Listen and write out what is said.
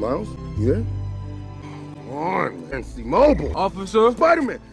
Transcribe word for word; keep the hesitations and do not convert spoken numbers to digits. Miles, you there? Come on, man, C-Mobile! Officer? Spider-Man!